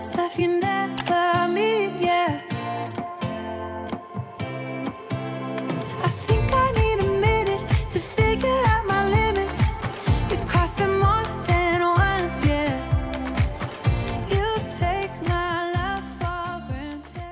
the stuff you never meet, yeah. I think I need a minute to figure out my limits. You cross them more than once, yeah. You take my love for granted.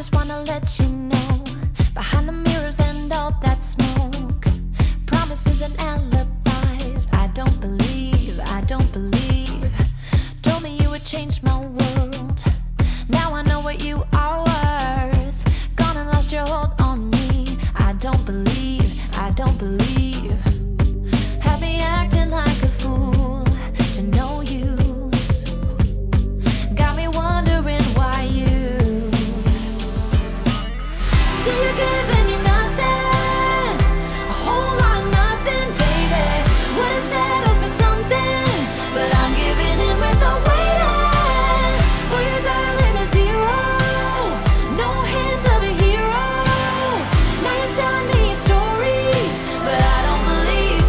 Just wanna let you know, behind the mirrors and all that smoke, promises and alibis, I don't believe. Told me you would change my world, now I know what you are worth. Gone and lost your hold on me, I don't believe. Have me acting like a fool to no use, got me wondering why you still giving me nothing, a whole lot of nothing, baby. Would've settled for something, but I'm giving in with a waiting. For your darling a zero, no hint of a hero. Now you're selling me stories, but I don't believe you.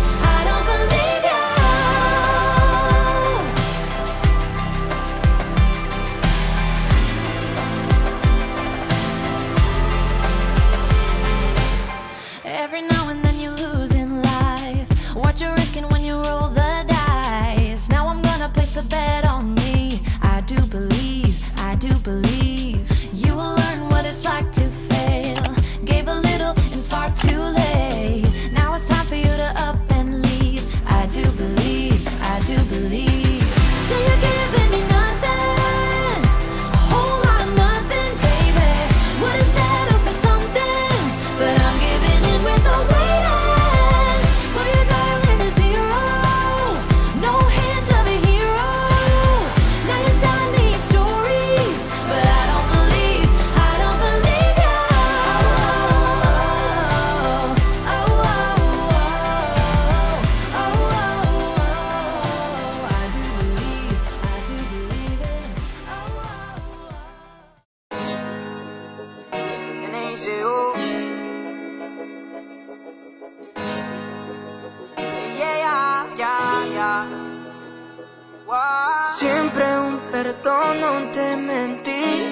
Siempre un perdón, no te mentí.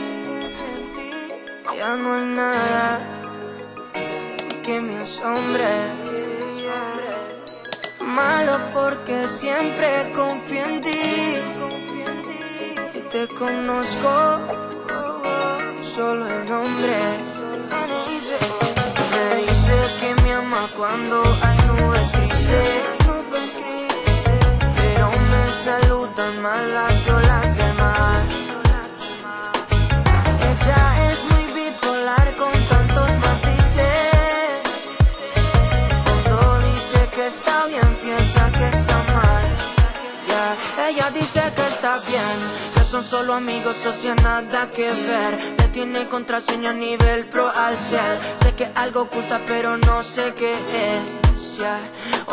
Ya no hay nada que me asombre. Malo porque siempre confío en ti y te conozco solo el nombre. Me dice que me ama cuando hay nubes grises, pero me saludan más las olas del mar. Ella es muy bipolar con tantos matices. Cuando dice que está bien, piensa que está mal. Yeah. Ella dice que está bien, son solo amigos, socio, nada que ver. Le tiene contraseña a nivel pro al ser. Sé que algo oculta, pero no sé qué es. Yeah.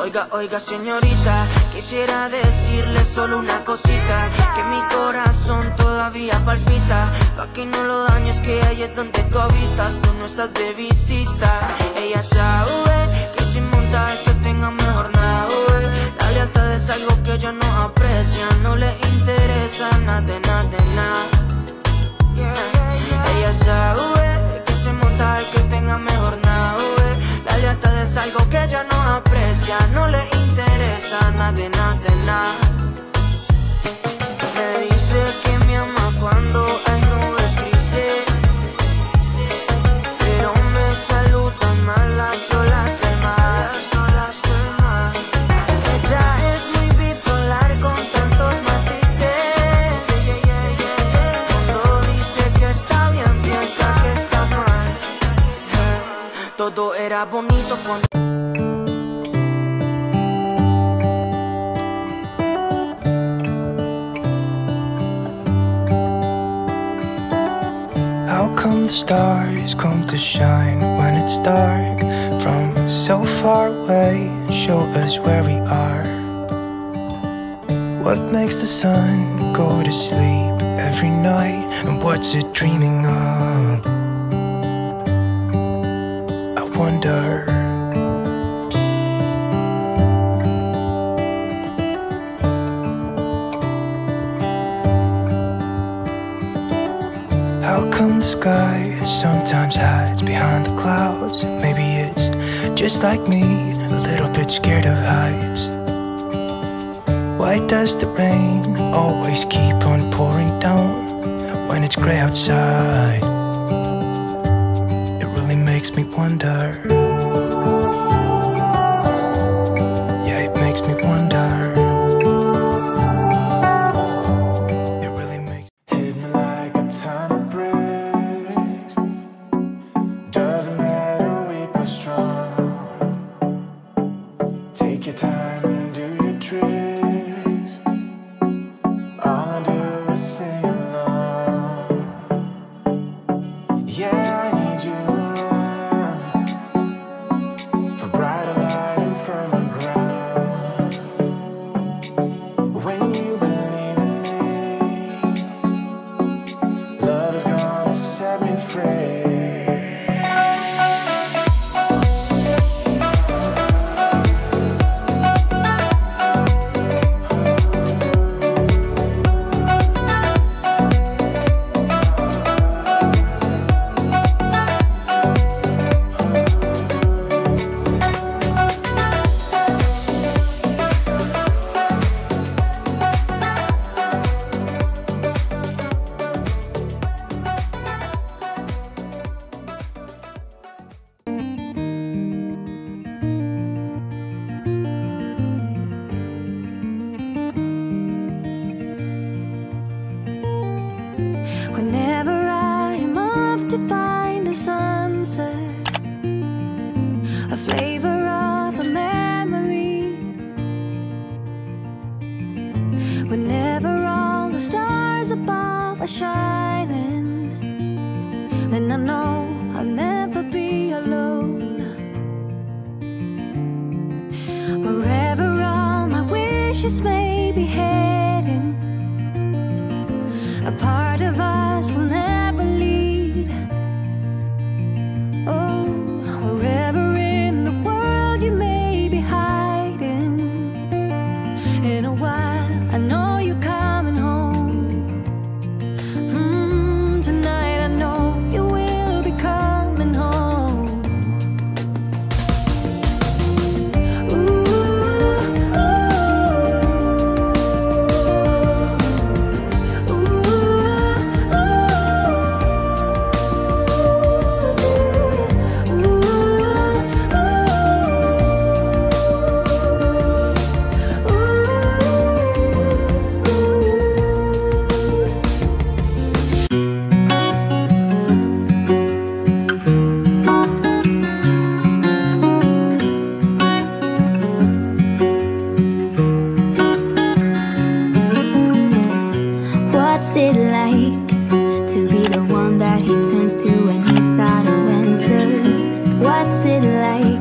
Oiga, oiga, señorita, quisiera decirle solo una cosita, que mi corazón todavía palpita. Pa' que no lo dañes, que ahí es donde tú habitas. Tú no estás de visita. Ella sabe que sin montar que tenga mejor nave. La lealtad es algo que ella no aprecia, no le interesa nada de nada de nada. Yeah, yeah, yeah. Ella sabe que se monta el que tenga mejor nave. La lealtad es algo que ella no aprecia, no le interesa nada de nada de nada. Me dice que me ama cuando hay nubes grises, pero me saludan más las olas del mar. Todo era bonito cuando How come the stars come to shine when it's dark from so far away, show us where we are. What makes the sun go to sleep every night, and what's it dreaming of? Wonder. How come the sky sometimes hides behind the clouds? Maybe it's just like me, a little bit scared of heights. Why does the rain always keep on pouring down when it's gray outside? Makes me wonder. Yeah, it makes me wonder. It really makes me hit me like a ton of bricks. Doesn't matter weak or strong. Take your time and do your tricks. All I do is sing along. Yeah, I need you. I know you can't. what's it like?